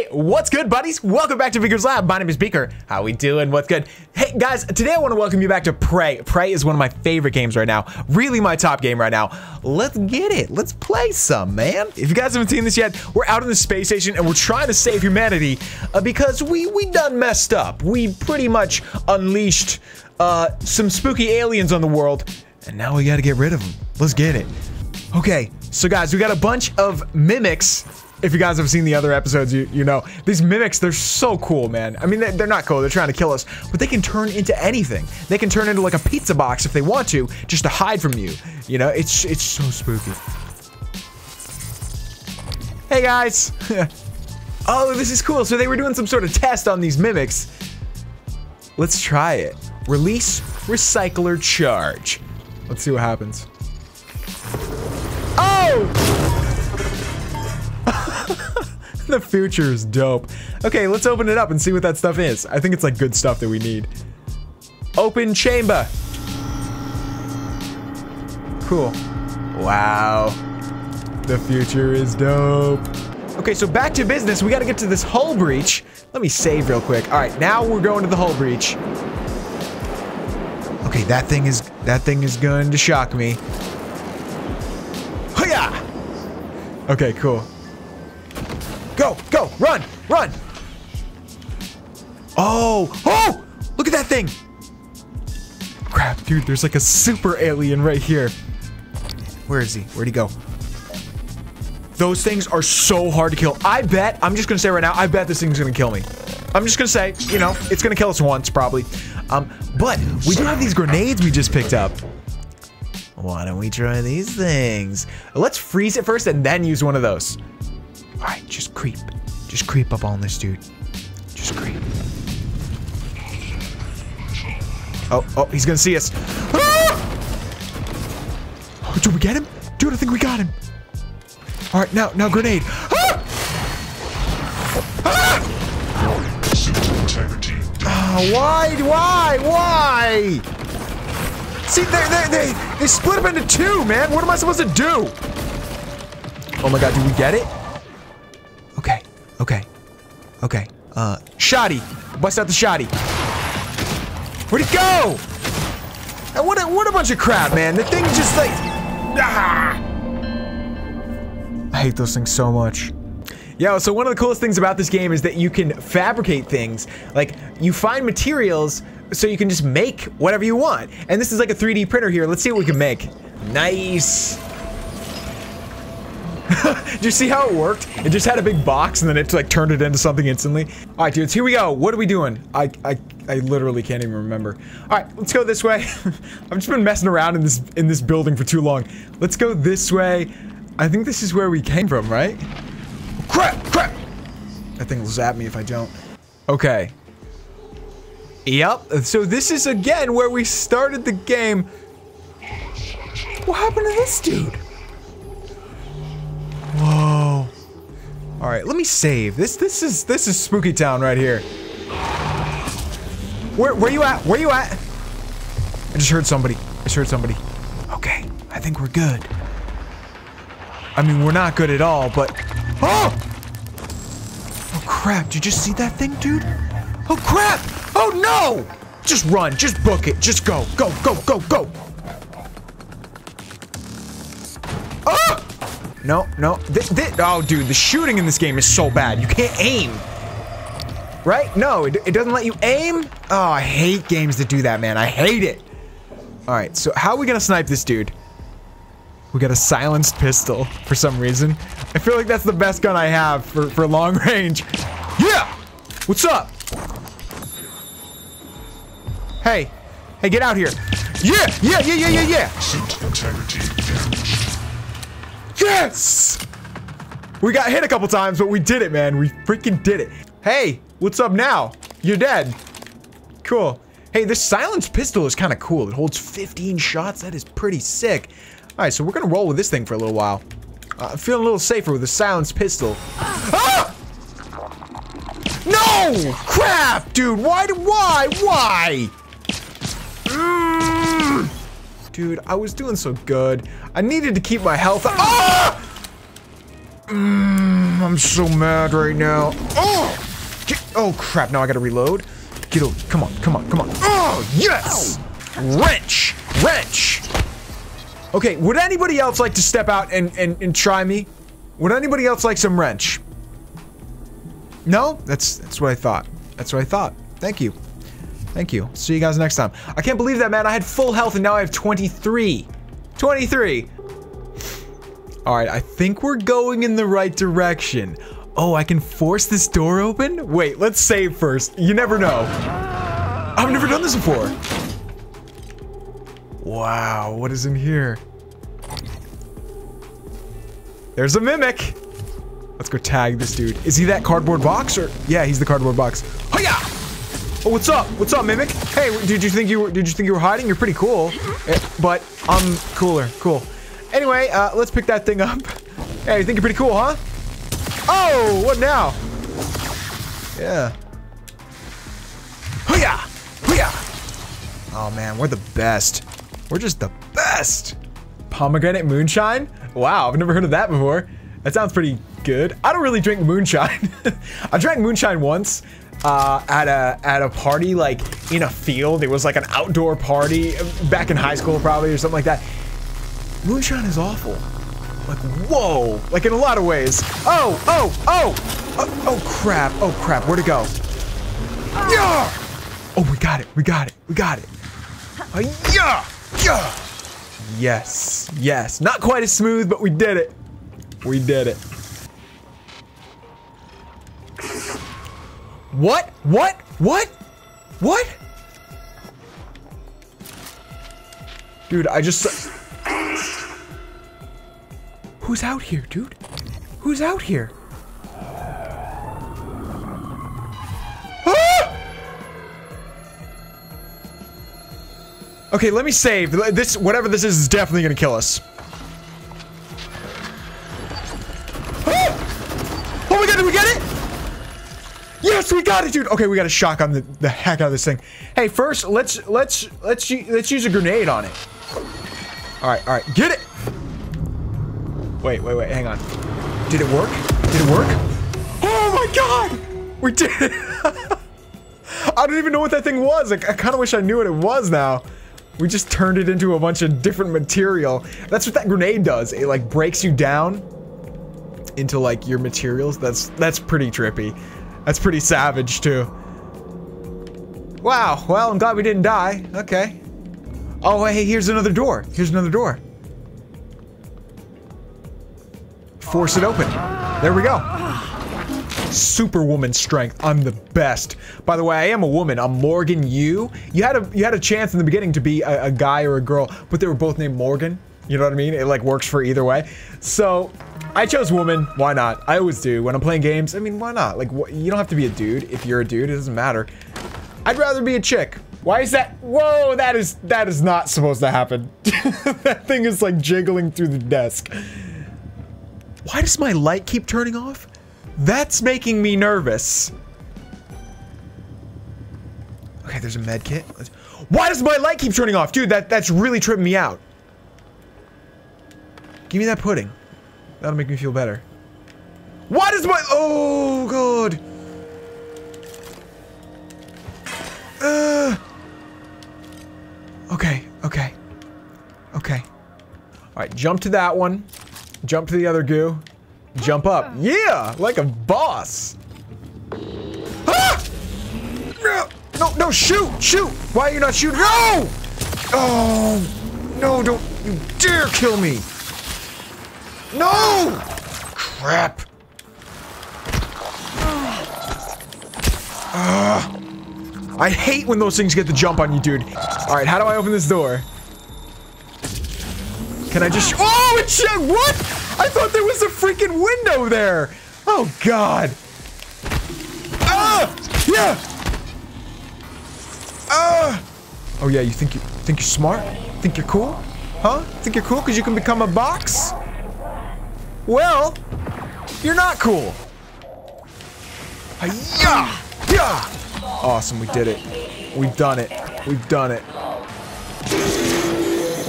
Hey, what's good, buddies? Welcome back to Beaker's Lab. My name is Beaker. How we doing? What's good? Hey, guys, today I want to welcome you back to Prey. Prey is one of my favorite games right now. Really my top game right now. Let's get it. Let's play some, man. If you guys haven't seen this yet, we're out in the space station and we're trying to save humanity because we done messed up. We pretty much unleashed some spooky aliens on the world, and now we got to get rid of them. Let's get it. Okay, so guys, we got a bunch of mimics. If you guys have seen the other episodes, you know. These mimics, they're so cool, man. I mean, they're not cool, they're trying to kill us, but they can turn into anything. They can turn into like a pizza box if they want to, just to hide from you. You know, it's so spooky. Hey guys. Oh, this is cool. So they were doing some sort of test on these mimics. Let's try it. Release recycler charge. Let's see what happens. Oh! The future is dope. Okay, let's open it up and see what that stuff is. I think it's like good stuff that we need. Open chamber. Cool. Wow. The future is dope. Okay, so back to business. We got to get to this hull breach. Let me save real quick. All right, now we're going to the hull breach. Okay, that thing is going to shock me. Hiya! Okay, cool. Go, go, run, run. Oh, look at that thing. Crap, dude, there's like a super alien right here. Where is he? Where'd he go? Those things are so hard to kill. I bet, I'm just gonna say right now, I bet this thing's gonna kill me. I'm just gonna say, you know, it's gonna kill us once probably. But we do have these grenades we just picked up. Why don't we try these things? Let's freeze it first and then use one of those. All right, just creep up on this dude. Just creep. Oh, he's gonna see us. Ah! Oh, did we get him? Dude, I think we got him. All right, now grenade. Ah! Ah! Oh, why? See, they split him into two, man. What am I supposed to do? Oh my God, did we get it? Okay, shoddy. Bust out the shoddy. Where'd it go? And what a bunch of crap, man. The thing just like, ah! I hate those things so much. Yo, so one of the coolest things about this game is that you can fabricate things. Like, you find materials so you can just make whatever you want. And this is like a 3D printer here. Let's see what we can make. Nice. Did you see how it worked? It just had a big box and then it like turned it into something instantly. All right, dudes, here we go. What are we doing? I literally can't even remember. All right, let's go this way. I've just been messing around in this building for too long. Let's go this way. I think this is where we came from, right? Crap! That thing will zap me if I don't. Okay. Yep, so this is again where we started the game. What happened to this dude? Whoa. All right, let me save. This is Spooky Town right here. Where you at? Where you at? I just heard somebody. Okay, I think we're good. I mean, we're not good at all, but... Oh crap, did you just see that thing, dude? Oh crap! Oh no! Just run, just book it, just go! No. Oh, dude, the shooting in this game is so bad. You can't aim. Right? No, it doesn't let you aim. Oh, I hate games that do that, man. I hate it. All right, so how are we going to snipe this dude? We got a silenced pistol for some reason. I feel like that's the best gun I have for long range. Yeah! What's up? Hey. Hey, get out here. Yeah! Yes! We got hit a couple times, but we did it, man. We freaking did it. Hey, what's up now? You're dead. Cool. Hey, this silenced pistol is kind of cool. It holds 15 shots. That is pretty sick. All right, so we're going to roll with this thing for a little while. I'm feeling a little safer with the silenced pistol. Ah! No! Crap, dude. Why? Dude, I was doing so good. I needed to keep my health. Ah! I'm I'm so mad right now. Oh! Oh, crap. Now I gotta reload. Get over. Come on, come on, come on. Oh, yes! Wrench! Wrench! Okay, would anybody else like to step out and try me? Would anybody else like some wrench? No? That's what I thought. That's what I thought. Thank you. Thank you. See you guys next time. I can't believe that, man. I had full health and now I have 23. 23! Alright, I think we're going in the right direction. Oh, I can force this door open? Wait, let's save first. You never know. I've never done this before. Wow, what is in here? There's a mimic. Let's go tag this dude. Is he that cardboard box or? Yeah, he's the cardboard box. Hiya! Oh, what's up? What's up, mimic? Hey, did you think you were hiding? You're pretty cool, but I'm cooler. Cool. Anyway, let's pick that thing up. Hey, you think you're pretty cool, huh? Oh, what now? Yeah. Hiya! Hiya! Oh man, we're the best. We're just the best. Pomegranate moonshine? Wow, I've never heard of that before. That sounds pretty good. I don't really drink moonshine. I drank moonshine once at a party, like in a field. It was like an outdoor party back in high school probably or something like that. Moonshine is awful. Like, whoa, like in a lot of ways. Oh, oh, oh, oh, oh crap. Oh crap, where'd it go? Yeah! Oh, we got it, we got it, we got it. Yeah! Yeah! Yes, yes. Not quite as smooth, but we did it. We did it. What? What? What? What? Dude, I just... Who's out here, dude? Who's out here? Okay, let me save. This, whatever this is definitely gonna kill us. Oh! Oh my god, did we get it? Yes, we got it, dude. Okay, we gotta shotgun the heck out of this thing. Hey, first, let's use a grenade on it. All right, get it. Wait, wait, wait, hang on. Did it work? Did it work? Oh my god, we did it. I don't even know what that thing was. I kind of wish I knew what it was now. We just turned it into a bunch of different material. That's what that grenade does. It like breaks you down into like your materials. That's pretty trippy. That's pretty savage too. Wow, well, I'm glad we didn't die. Okay. Oh, hey, here's another door. Here's another door. Force it open. There we go. Superwoman strength. I'm the best. By the way, I am a woman. I'm Morgan Yu. You had a chance in the beginning to be a guy or a girl, but they were both named Morgan. You know what I mean? It like works for either way. So I chose woman. Why not? I always do when I'm playing games. I mean, why not? Like, you don't have to be a dude. If you're a dude, it doesn't matter. I'd rather be a chick. Why is that? Whoa, that is not supposed to happen. That thing is like jiggling through the desk. Why does my light keep turning off? That's making me nervous. Okay, there's a med kit. Why does my light keep turning off? Dude, that's really tripping me out. Give me that pudding. That'll make me feel better. Why does my... Oh, God. Okay, okay. Okay. All right, jump to that one. Jump to the other goo. Jump up. Yeah! Like a boss! Ah! No, no, shoot! Shoot! Why are you not shooting? No! Oh! No, don't you dare kill me! No! Crap! I hate when those things get the jump on you, dude. Alright, how do I open this door? Can I just- Oh! It shot! What?! I thought there was a freaking window there! Oh god! Ah! Yeah! Ah! Oh yeah, you think you're smart? Think you're cool? Huh? Think you're cool because you can become a box? Well, you're not cool! Yeah! Yeah! Awesome, we did it. We've done it. We've done it.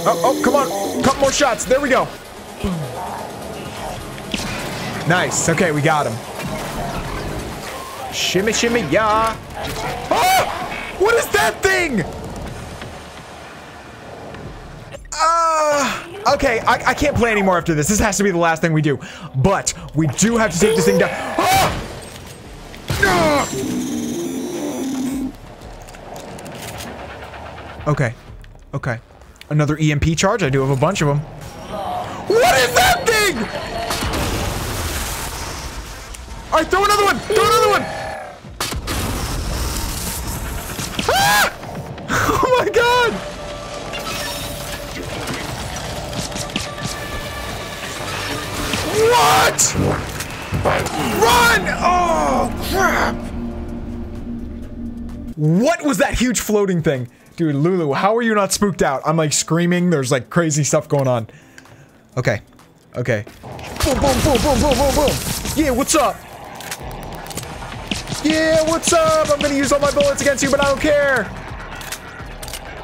Oh, oh, come on! Couple more shots, there we go! Nice. Okay, we got him. Shimmy, shimmy, ya. Oh! What is that thing? Okay, I can't play anymore after this. This has to be the last thing we do. But we do have to take this thing down. Ah! Ah! Okay. Okay. Another EMP charge. I do have a bunch of them. What is that thing? All right, throw another one. Throw another one. Ah! Oh, my God. What? Run! Oh, crap! What was that huge floating thing? Dude, Lulu, how are you not spooked out? I'm like screaming. There's like crazy stuff going on. Okay. Okay. Boom, boom, boom, boom, boom, boom, boom. Yeah, what's up? Yeah, what's up? I'm gonna use all my bullets against you, but I don't care.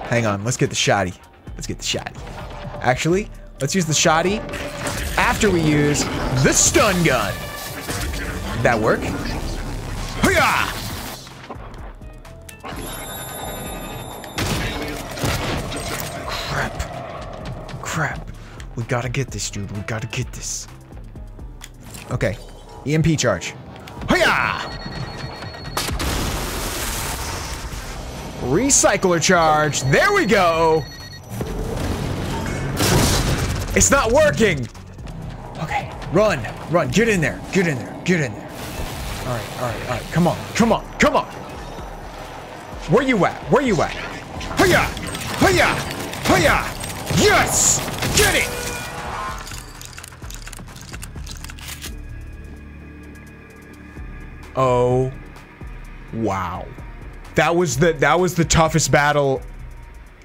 Hang on. Let's get the shotty. Let's get the shotty. Actually, let's use the shotty after we use the stun gun. Did that work? Hi-yah! Crap. Crap. We gotta get this, dude. We gotta get this. Okay. EMP charge. Hi-yah! Recycler charge. There we go! It's not working! Okay, run, run, get in there, get in there, get in there. All right, all right, all right, come on, come on, come on. Where you at, where you at? Hiya, hiya, hiya, yes, get it. Oh, wow. That was the toughest battle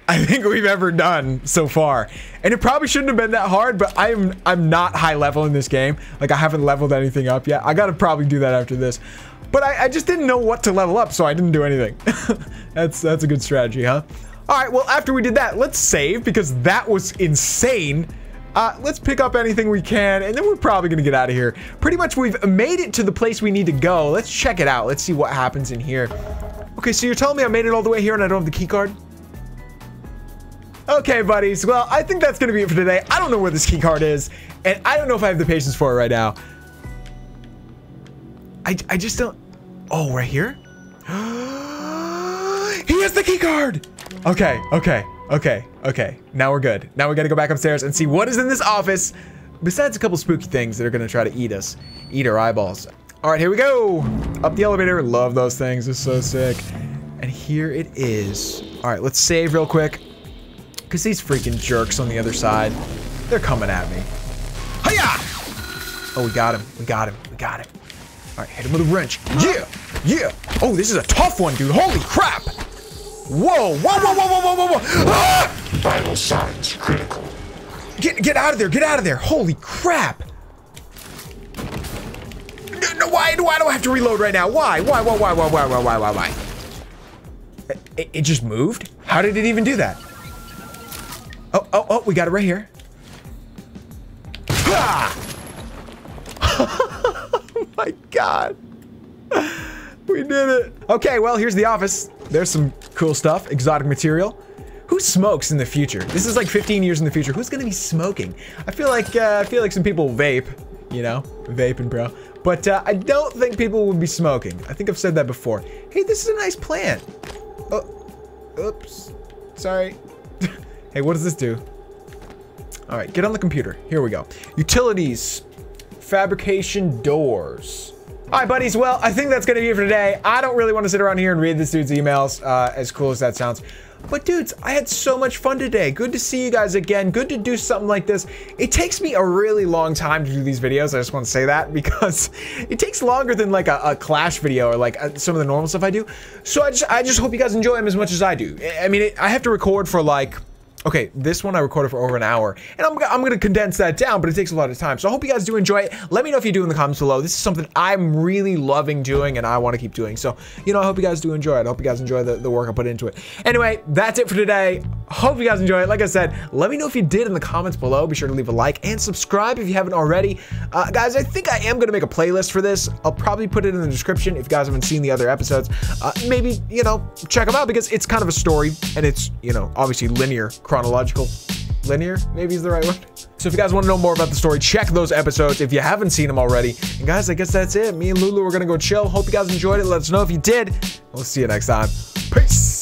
I think we've ever done so far. And it probably shouldn't have been that hard, but I'm not high level in this game. Like, I haven't leveled anything up yet. I gotta probably do that after this. But I just didn't know what to level up, so I didn't do anything. That's a good strategy, huh? All right, well, after we did that, let's save, because that was insane. Let's pick up anything we can, and then we're probably gonna get out of here. Pretty much, we've made it to the place we need to go. Let's check it out. Let's see what happens in here. Okay, so you're telling me I made it all the way here and I don't have the key card? Okay, buddies. Well, I think that's going to be it for today. I don't know where this key card is, and I don't know if I have the patience for it right now. I just don't... Oh, right here? He has the key card! Okay, okay, okay, okay. Now we're good. Now we got to go back upstairs and see what is in this office, besides a couple spooky things that are going to try to eat us. Eat our eyeballs. All right, here we go. Up the elevator. Love those things. They're so sick. And here it is. All right, let's save real quick, because these freaking jerks on the other side, they're coming at me. Hiya! Oh, we got him. We got him. We got him. All right, hit him with a wrench. Yeah! Yeah! Oh, this is a tough one, dude. Holy crap! Whoa! Whoa, whoa, whoa, whoa, whoa, whoa! Ah! Vital signs critical. Get out of there! Get out of there! Holy crap! No, why do I have to reload right now? Why? It just moved? How did it even do that? Oh, oh, oh, we got it right here. Ah! Oh my God. We did it. Okay, well, here's the office. There's some cool stuff, exotic material. Who smokes in the future? This is like 15 years in the future. Who's gonna be smoking? I feel like some people vape, you know, vaping, bro. But I don't think people would be smoking. I think I've said that before. Hey, this is a nice plant. Oh, oops, sorry. Hey, what does this do? All right, get on the computer. Here we go. Utilities, fabrication doors. All right, buddies. Well, I think that's going to be it for today. I don't really want to sit around here and read this dude's emails, as cool as that sounds. But dudes, I had so much fun today. Good to see you guys again. Good to do something like this. It takes me a really long time to do these videos. I just want to say that, because it takes longer than like a Clash video or like some of the normal stuff I do. So I just hope you guys enjoy them as much as I do. I mean, I have to record for like Okay, this one I recorded for over an hour, and I'm going to condense that down, but it takes a lot of time. So I hope you guys do enjoy it. Let me know if you do in the comments below. This is something I'm really loving doing, and I want to keep doing. So, you know, I hope you guys do enjoy it. I hope you guys enjoy the work I put into it. Anyway, that's it for today. Hope you guys enjoy it. Like I said, let me know if you did in the comments below. Be sure to leave a like and subscribe if you haven't already. Guys, I think I am going to make a playlist for this. I'll probably put it in the description if you guys haven't seen the other episodes. Maybe, you know, check them out because it's kind of a story, and it's, you know, obviously linear. Chronological, linear, maybe is the right one. So if you guys want to know more about the story, check those episodes if you haven't seen them already. And guys, I guess that's it. Me and Lulu are gonna go chill. Hope you guys enjoyed it. Let us know if you did. We'll see you next time. Peace.